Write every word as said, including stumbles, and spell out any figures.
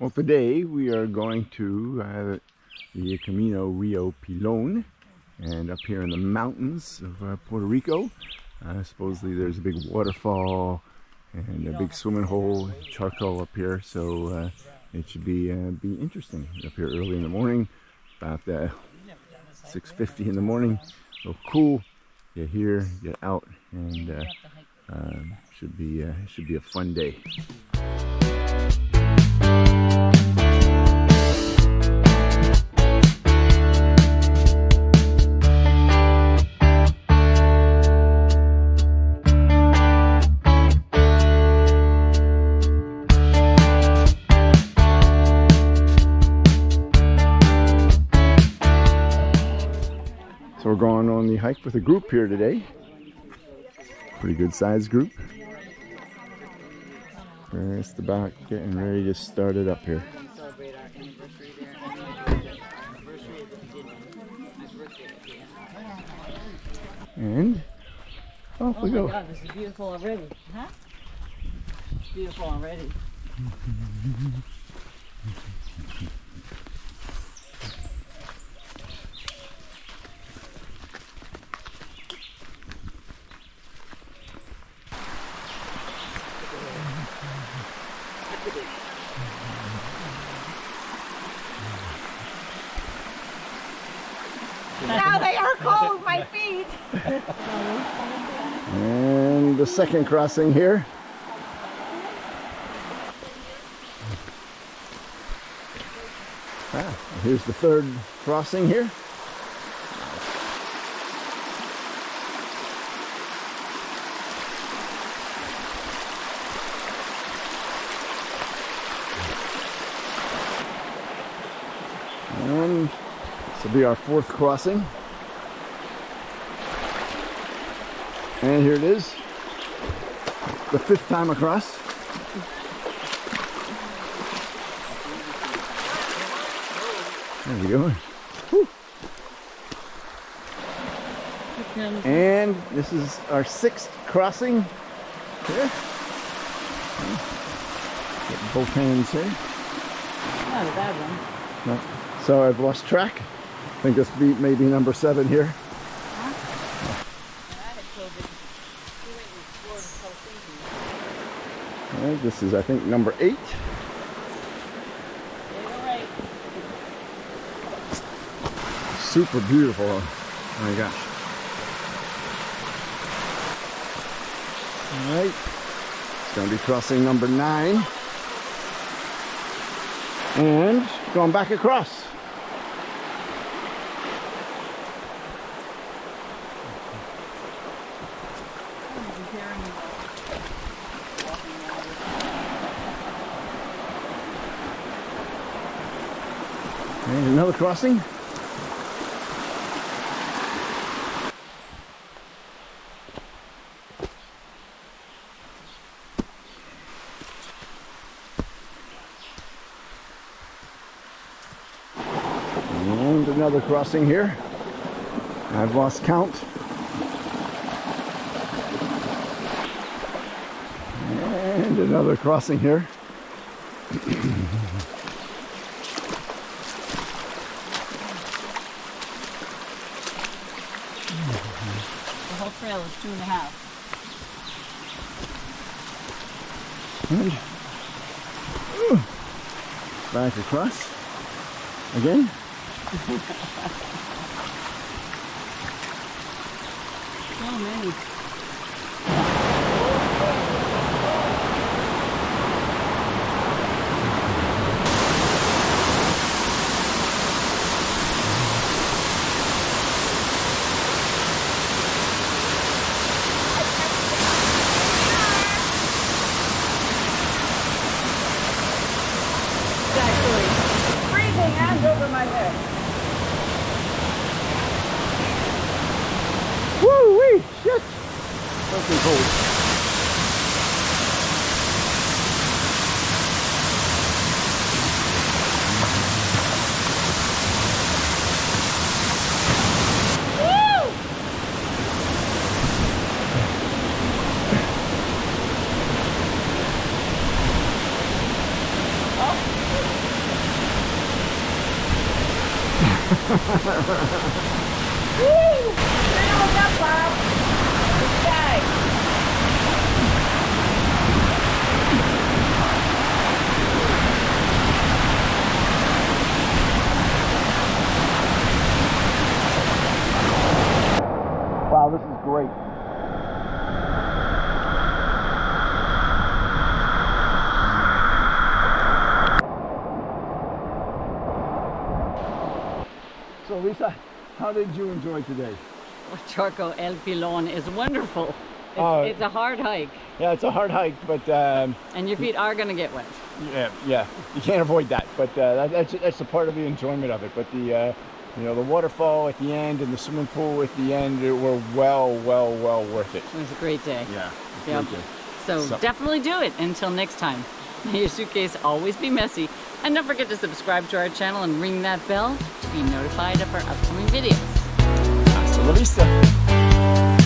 Well, today we are going to uh, the Camino Rio Pilon, and up here in the mountains of uh, Puerto Rico. Uh, supposedly there's a big waterfall and a big swimming hole, charco up here, so uh, it should be uh, be interesting. Up here early in the morning, about uh, six fifty in the morning, a little cool. Get here, get out, and uh, uh, should be uh, should be a fun day. So we're going on the hike with a group here today. Pretty good sized group. We're just about getting ready to start it up here. And off we go. Oh my God, this is beautiful already, huh? It's beautiful already. Now they are cold, my feet. And the second crossing here. Ah, here's the third crossing here. And this will be our fourth crossing. And here it is, the fifth time across. There we go. Whew. And this is our sixth crossing here. Get both hands here. Not a bad one. No. So I've lost track. I think this beat may be number seven here. And this is, I think, number eight. Super beautiful. Oh my gosh. All right. It's going to be crossing number nine. And going back across. And another crossing. And another crossing here. I've lost count. And another crossing here. The whole trail is two and a half. And ooh, back across again. So many. Over my head. Woo wee! Shit! Something cold. Woo! Oh. Wow, this is great. So Lisa, how did you enjoy today? Well, Charco El Pilon is wonderful. It's, oh, it's a hard hike. Yeah, it's a hard hike, but... Um, and your feet are going to get wet. Yeah, yeah. You can't avoid that, but uh, that, that's, that's a part of the enjoyment of it. But the, uh, you know, the waterfall at the end and the swimming pool at the end were well, well, well worth it. It was a great day. Yeah, it was yep. a great day. So, so definitely do it. Until next time, may your suitcase always be messy. And don't forget to subscribe to our channel and ring that bell to be notified of our upcoming videos. Hasta la vista.